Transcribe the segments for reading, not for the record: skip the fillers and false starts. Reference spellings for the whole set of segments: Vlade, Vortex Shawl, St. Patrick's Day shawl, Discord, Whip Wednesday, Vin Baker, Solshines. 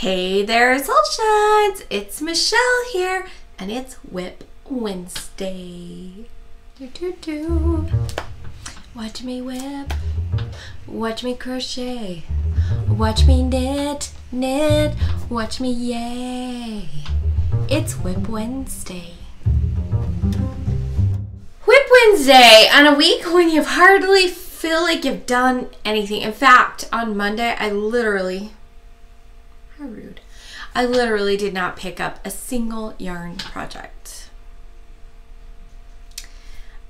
Hey there, Solshines! It's Michelle here, and it's Whip Wednesday. Do, do, do. Watch me whip, watch me crochet, watch me knit, knit, watch me yay. It's Whip Wednesday. Whip Wednesday on a week when you've hardly feel like you've done anything. In fact, on Monday, I literally did not pick up a single yarn project.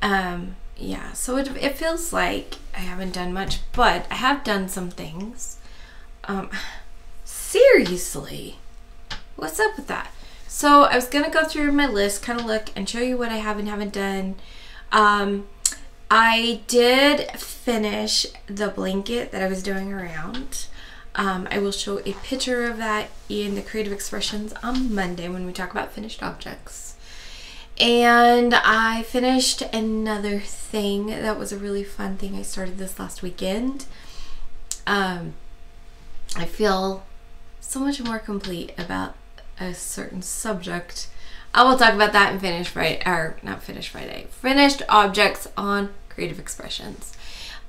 Yeah, so it feels like I haven't done much, but I have done some things. Seriously, what's up with that? So I was gonna go through my list, kind of look and show you what I have and haven't done. I did finish the blanket that I was doing around. I will show a picture of that in the creative expressions on Monday when we talk about finished objects. And I finished another thing that was a really fun thing. I started this last weekend. I feel so much more complete about a certain subject. I will talk about that in finished objects on creative expressions,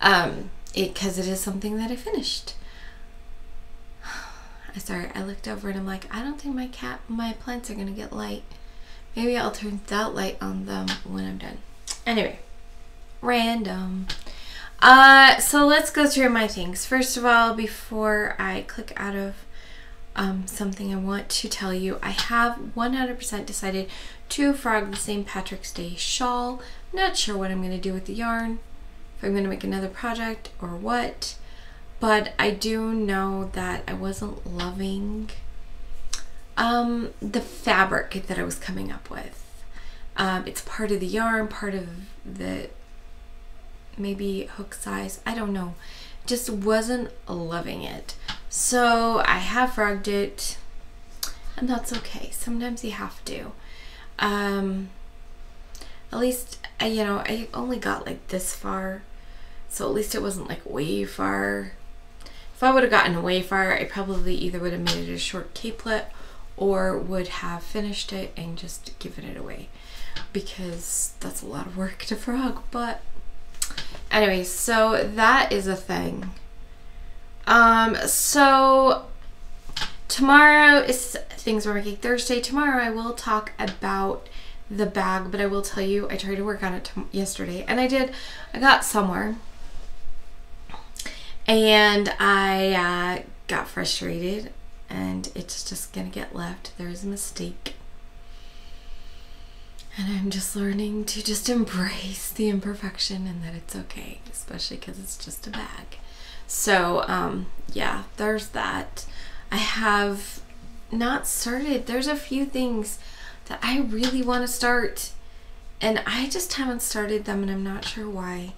because it is something that I finished. Sorry, I looked over and I'm like, I don't think my plants are gonna get light. Maybe I'll turn that light on them when I'm done. Anyway, random. So let's go through my things. First of all, before I click out of something, I want to tell you I have 100% decided to frog the St. Patrick's Day shawl. I'm not sure what I'm gonna do with the yarn, if I'm gonna make another project or what. But I do know that I wasn't loving the fabric that I was coming up with. It's part of the yarn, part of the maybe hook size, I don't know. Just wasn't loving it. So I have frogged it, and that's okay. Sometimes you have to. At least, I only got like this far. So at least it wasn't like way far. If I would have gotten way far, I probably either would have made it a short capelet or would have finished it and just given it away, because that's a lot of work to frog. But anyway, so that is a thing. So tomorrow is Things We're Making Thursday. Tomorrow I will talk about the bag, but I will tell you, I tried to work on it yesterday, and I got somewhere. And I got frustrated, and it's just gonna get left. There's a mistake. And I'm just learning to just embrace the imperfection and that it's okay, especially because it's just a bag. So yeah, there's that. I have not started. There's a few things that I really want to start, and I just haven't started them, and I'm not sure why.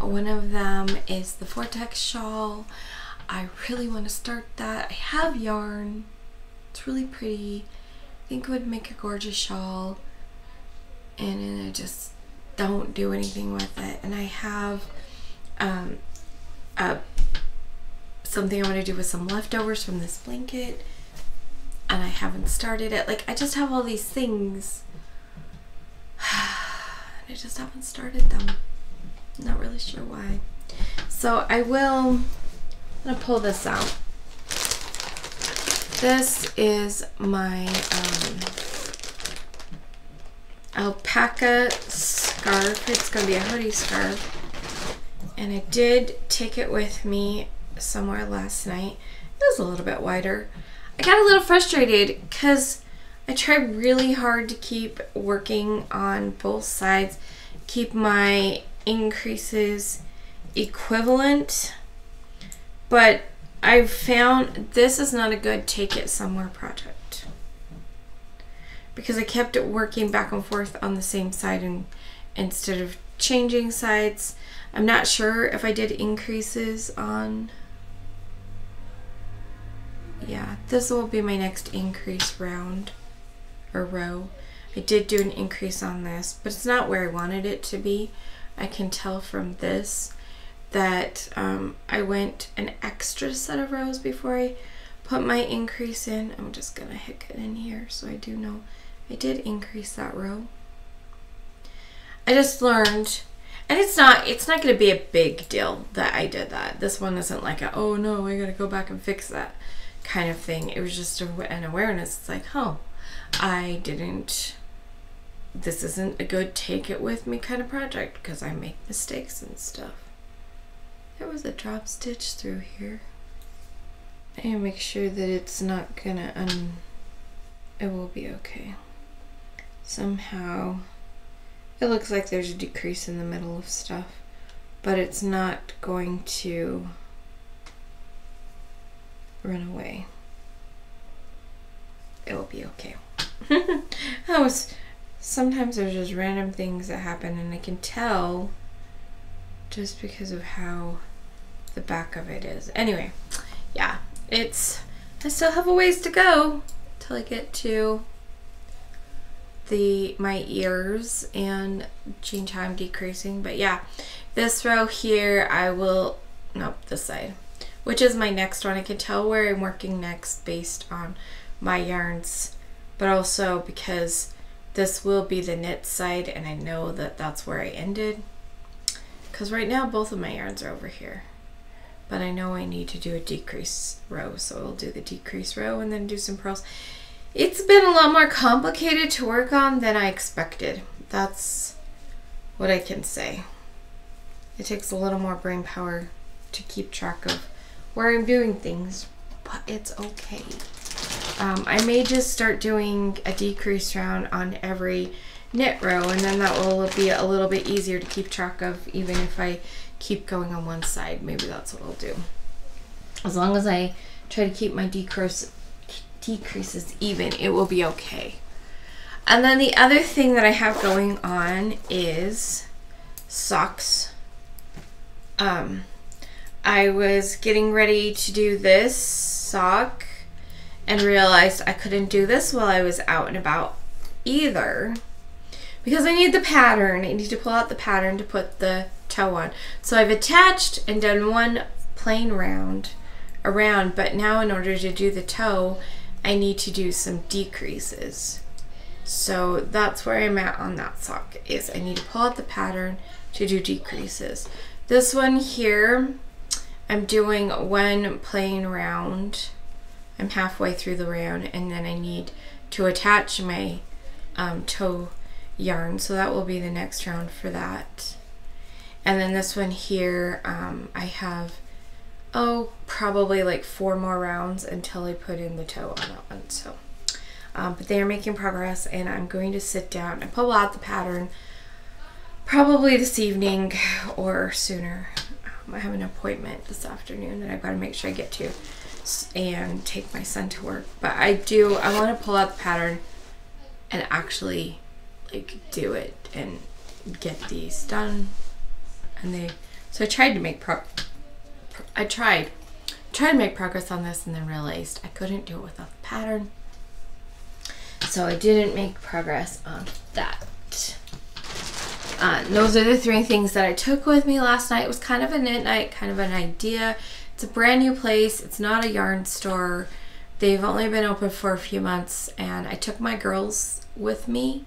One of them is the Vortex shawl. I really want to start that. I have yarn. It's really pretty. I think it would make a gorgeous shawl. And then I just don't do anything with it. And I have something I want to do with some leftovers from this blanket, and I haven't started it. Like, I just have all these things, and I just haven't started them. Not really sure why. So I'm gonna pull this out. This is my alpaca scarf. It's gonna be a hoodie scarf. And I did take it with me somewhere last night. It was a little bit wider. I got a little frustrated because I tried really hard to keep working on both sides, keep my increases equivalent, but I've found this is not a good take it somewhere project, because I kept it working back and forth on the same side, and instead of changing sides. I'm not sure if I did increases on, yeah, this will be my next increase round or row. I did do an increase on this, but it's not where I wanted it to be. I can tell from this that I went an extra set of rows before I put my increase in. I'm just gonna hick it in here so I do know I did increase that row. I just learned, and it's not gonna be a big deal that I did that. This one isn't like a, oh no, I gotta go back and fix that kind of thing. It was just an awareness. It's like, oh, I didn't, this isn't a good take it with me kind of project because I make mistakes and stuff. There was a drop stitch through here. And make sure that it's not gonna, it will be okay. Somehow, it looks like there's a decrease in the middle of stuff, but it's not going to run away. It will be okay. Sometimes there's just random things that happen, and I can tell just because of how the back of it is. Anyway, yeah, I still have a ways to go till I get to my ears and change how I'm decreasing. But yeah, this row here, this side, which is my next one. I can tell where I'm working next based on my yarns, but also because this will be the knit side, and I know that that's where I ended, because right now both of my yarns are over here. But I know I need to do a decrease row, so I'll do the decrease row and then do some purls. It's been a lot more complicated to work on than I expected. That's what I can say. It takes a little more brain power to keep track of where I'm doing things, but it's okay. I may just start doing a decrease round on every knit row, and then that will be a little bit easier to keep track of, even if I keep going on one side. Maybe that's what I'll do. As long as I try to keep my decreases even, it will be okay. And then the other thing that I have going on is socks. I was getting ready to do this sock and realized I couldn't do this while I was out and about either, because I need the pattern. I need to pull out the pattern to put the toe on. So I've attached and done one plain round around, but now in order to do the toe, I need to do some decreases. So that's where I'm at on that sock, is I need to pull out the pattern to do decreases. This one here, I'm doing one plain round. I'm halfway through the round, and then I need to attach my toe yarn, so that will be the next round for that. And then this one here, I have, probably like 4 more rounds until I put in the toe on that one. So, but they are making progress, and I'm going to sit down and pull out the pattern probably this evening or sooner. I have an appointment this afternoon that I've got to make sure I get to and take my son to work. But I want to pull out the pattern and actually like do it and get these done. And so I tried to make I tried to make progress on this, and then realized I couldn't do it without the pattern. So I didn't make progress on that. Those are the 3 things that I took with me last night. It was kind of a knit night, kind of an idea. It's a brand new place. It's not a yarn store. They've only been open for a few months, and I took my girls with me.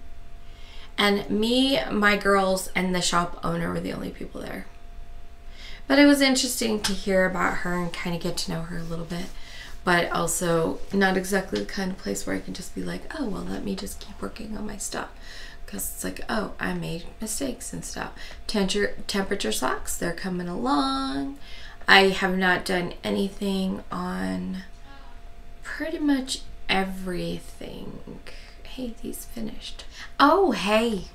And me, my girls, and the shop owner were the only people there. But it was interesting to hear about her and kind of get to know her a little bit. But also not exactly the kind of place where I can just be like, oh, well, let me just keep working on my stuff. Because it's like, oh, I made mistakes and stuff. Temperature socks, they're coming along. I have not done anything on pretty much everything. Hey, he's finished. Oh, hey,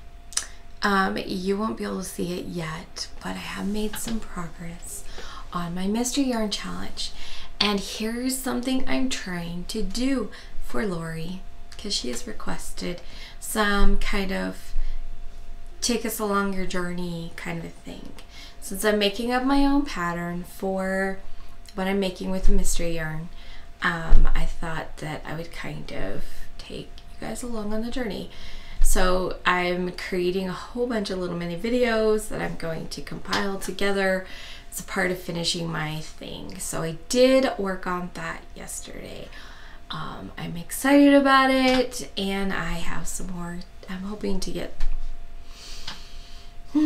you won't be able to see it yet, but I have made some progress on my mystery yarn challenge. And here's something I'm trying to do for Lori, because she has requested some kind of take us along your journey kind of thing. Since I'm making up my own pattern for what I'm making with the mystery yarn, I thought that I would kind of take guys along on the journey. So I'm creating a whole bunch of little mini videos that I'm going to compile together It's a part of finishing my thing. So I did work on that yesterday. I'm excited about it, and I have some more. I'm hoping to get, I'm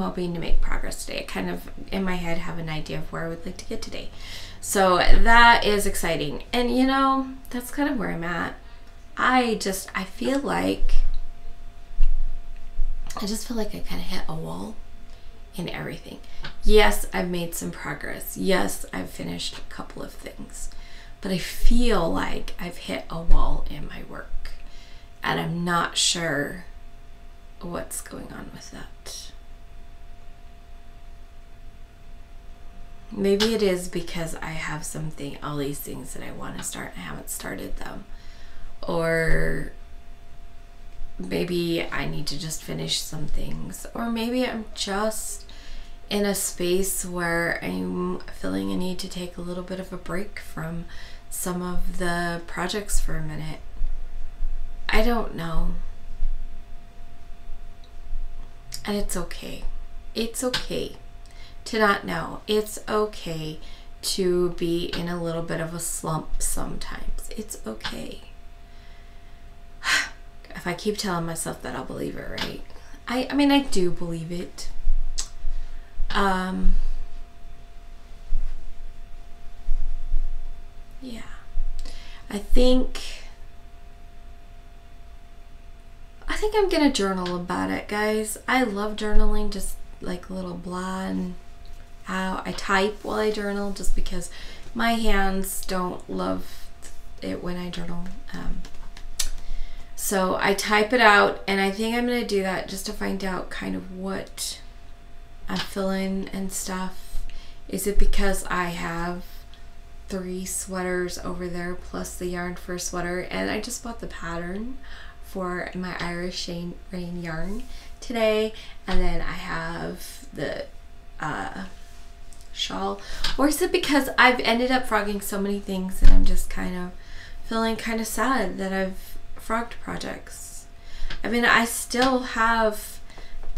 hoping to make progress today. I kind of, in my head, have an idea of where I would like to get today. So that is exciting. And you know, that's kind of where I'm at. I feel like, I kind of hit a wall in everything. Yes, I've made some progress. Yes, I've finished a couple of things, but I feel like I've hit a wall in my work, and I'm not sure what's going on with that. Maybe it is because I have something, all these things that I want to start, and I haven't started them. Or maybe I need to just finish some things. Or maybe I'm just in a space where I'm feeling a need to take a little bit of a break from some of the projects for a minute. I don't know. And it's okay. It's okay to not know. It's okay to be in a little bit of a slump sometimes. It's okay. If I keep telling myself that, I'll believe it, right? I mean, I do believe it. Yeah. I think I'm gonna journal about it, guys. I love journaling, just like a little blonde. How I type while I journal, just because my hands don't love it when I journal. So I type it out, and I think I'm going to do that just to find out kind of what I'm feeling and stuff. Is it because I have 3 sweaters over there plus the yarn for a sweater, and I just bought the pattern for my Irish rain yarn today, and then I have the shawl? Or is it because I've ended up frogging so many things, and I'm just kind of feeling kind of sad that I've frogged projects. I mean, I still have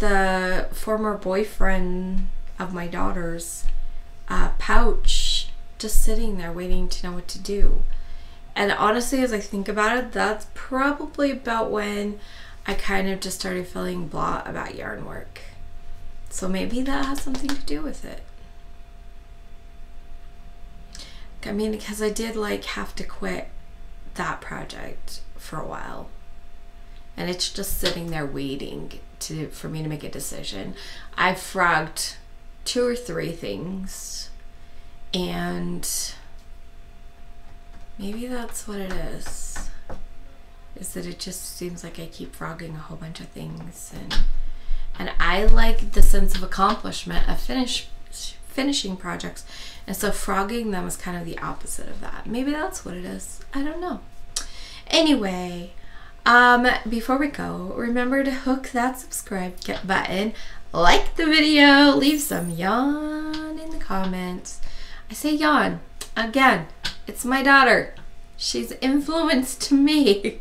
the former boyfriend of my daughter's pouch just sitting there waiting to know what to do. And honestly, as I think about it, that's probably about when I kind of just started feeling blah about yarn work. So maybe that has something to do with it. I mean, because I did like have to quit that project for a while, and it's just sitting there waiting for me to make a decision. I've frogged 2 or 3 things, and maybe that's what it is that it just seems like I keep frogging a whole bunch of things, and I like the sense of accomplishment of finishing projects, and so frogging them is kind of the opposite of that. Maybe that's what it is. I don't know. Anyway, before we go, remember to hook that subscribe button, like the video, leave some yarn in the comments. I say yarn again. It's my daughter. She's influenced me.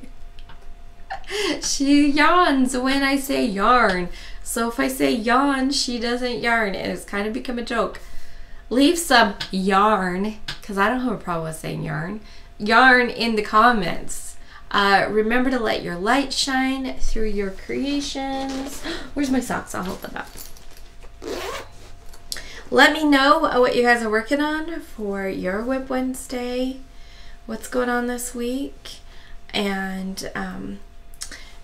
She yawns when I say yarn. So if I say yawn, she doesn't yarn, and it's kind of become a joke. Leave some yarn, because I don't have a problem with saying yarn in the comments. Remember to let your light shine through your creations. Where's my socks? I'll hold them up. Let me know what you guys are working on for your Whip Wednesday, what's going on this week, and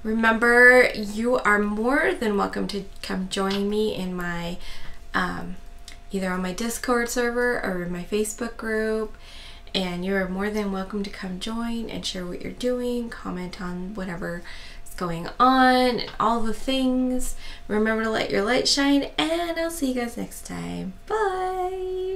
remember, you are more than welcome to come join me in my either on my Discord server or in my Facebook group. And you're more than welcome to come join and share what you're doing, comment on whatever is going on, and all the things. Remember to let your light shine, and I'll see you guys next time. Bye!